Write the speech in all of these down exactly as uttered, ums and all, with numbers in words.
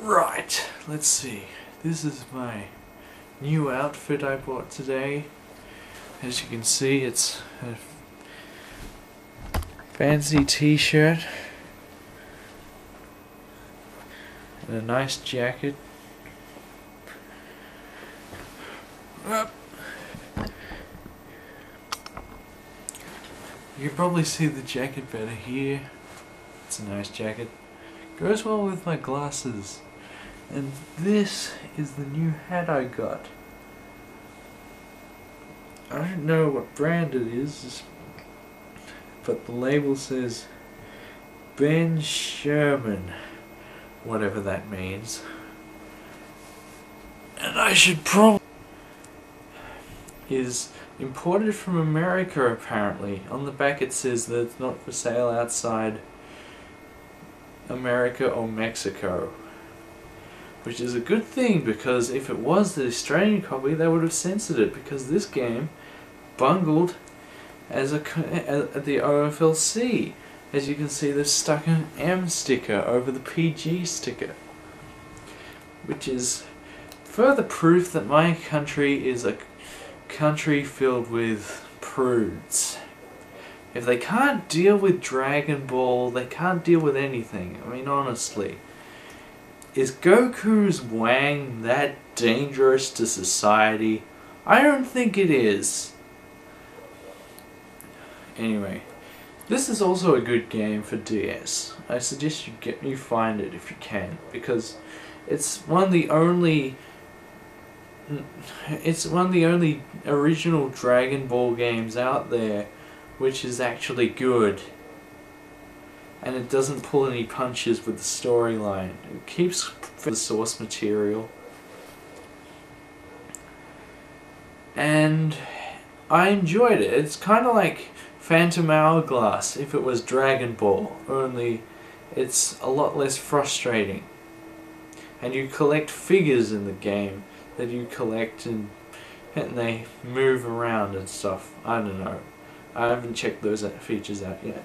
Right, let's see. This is my new outfit I bought today. As you can see, it's a fancy t-shirt and a nice jacket. Up. You can probably see the jacket better here. It's a nice jacket. Goes well with my glasses. And this is the new hat I got. I don't know what brand it is, but the label says Ben Sherman, whatever that means. And I should probably... is imported from America apparently. On the back it says that it's not for sale outside America or Mexico. Which is a good thing, because if it was the Australian copy, they would have censored it, because this game bungled as a at the O F L C. As you can see, they've stuck an M sticker over the P G sticker, which is further proof that my country is a country filled with prudes. If they can't deal with Dragon Ball, they can't deal with anything. I mean, honestly. Is Goku's Wang that dangerous to society? I don't think it is. Anyway, this is also a good game for D S. I suggest you get you find it if you can, because it's one of the only it's one of the only original Dragon Ball games out there which is actually good. And it doesn't pull any punches with the storyline. It keeps the source material. And I enjoyed it. It's kind of like Phantom Hourglass if it was Dragon Ball, only it's a lot less frustrating. And you collect figures in the game that you collect and, and they move around and stuff. I don't know. I haven't checked those features out yet.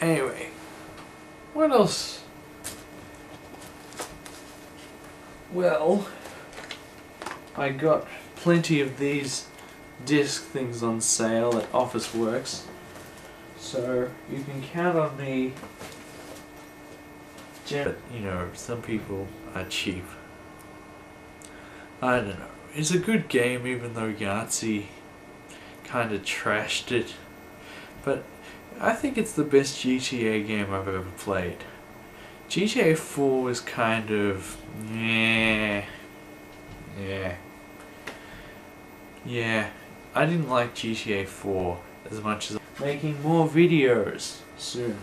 Anyway, what else? Well, I got plenty of these disc things on sale at Officeworks, so you can count on me. But, you know, some people are cheap. I don't know. It's a good game, even though Yahtzee kind of trashed it, but I think it's the best G T A game I've ever played. G T A four was kind of... yeah, yeah, yeah. I didn't like G T A four as much as... I'm making more videos soon.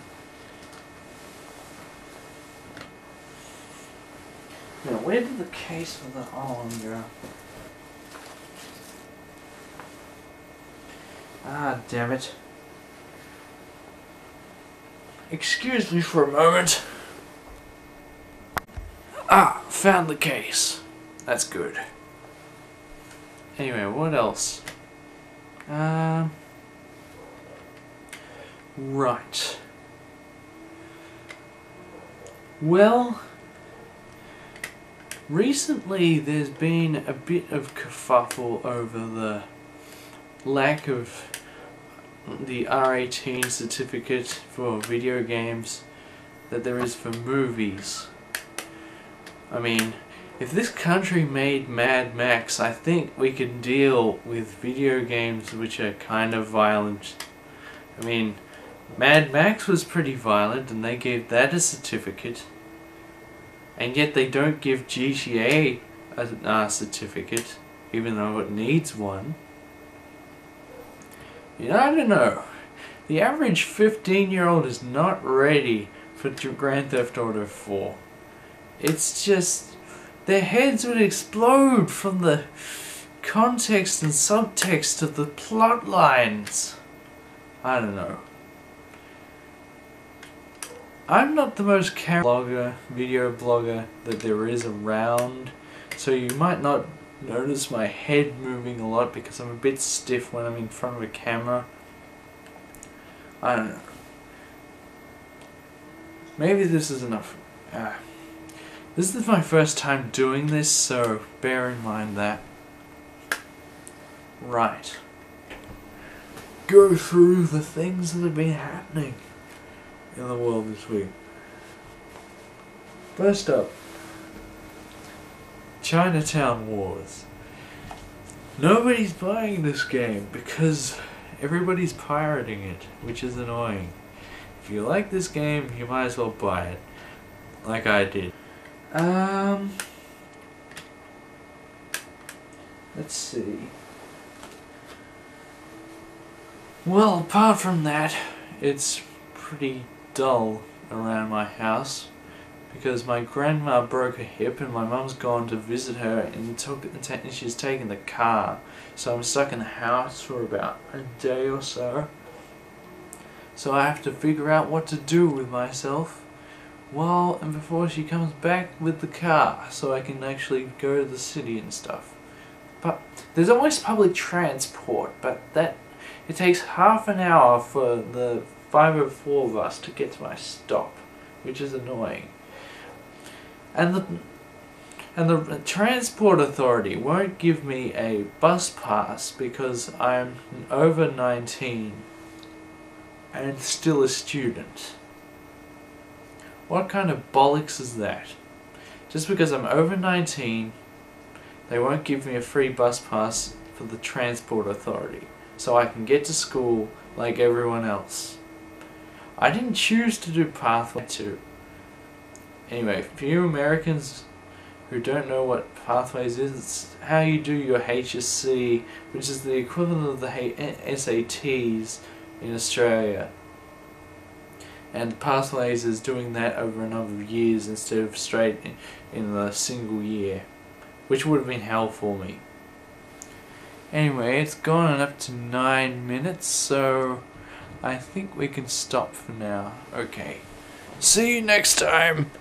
Now, where did the case for the arm go? Ah, damn it. Excuse me for a moment. Ah, found the case. That's good. Anyway, what else? Um, right. Well, recently there's been a bit of kerfuffle over the lack of the R eighteen certificate for video games that there is for movies. I mean, if this country made Mad Max, I think we could deal with video games which are kind of violent. I mean, Mad Max was pretty violent and they gave that a certificate, and yet they don't give G T A a, a certificate, even though it needs one. I don't know. The average fifteen year old is not ready for Grand Theft Auto four. It's just... their heads would explode from the context and subtext of the plot lines. I don't know. I'm not the most care blogger, video blogger that there is around, so you might not notice my head moving a lot because I'm a bit stiff when I'm in front of a camera. I don't know. Maybe this is enough. Uh, this is my first time doing this, so bear in mind that. Right. Go through the things that have been happening in the world this week. First up, Chinatown Wars. Nobody's buying this game because everybody's pirating it, which is annoying. If you like this game, you might as well buy it, like I did. Um, let's see. Well, apart from that, it's pretty dull around my house because my grandma broke her hip and my mum's gone to visit her and took and she's taken the car, so I'm stuck in the house for about a day or so. So I have to figure out what to do with myself while and before she comes back with the car, so I can actually go to the city and stuff. But there's always public transport, but that it takes half an hour for the five oh four of us to get to my stop, which is annoying. And the and the transport authority won't give me a bus pass because I'm over nineteen and still a student. What kind of bollocks is that? Just because I'm over nineteen, they won't give me a free bus pass for the transport authority, so I can get to school like everyone else. I didn't choose to do Pathways two. Anyway, for you Americans who don't know what Pathways is, it's how you do your H S C, which is the equivalent of the S A Ts in Australia. And Pathways is doing that over a number of years instead of straight in the single year, which would have been hell for me. Anyway, it's gone up to nine minutes, so I think we can stop for now. Okay. See you next time!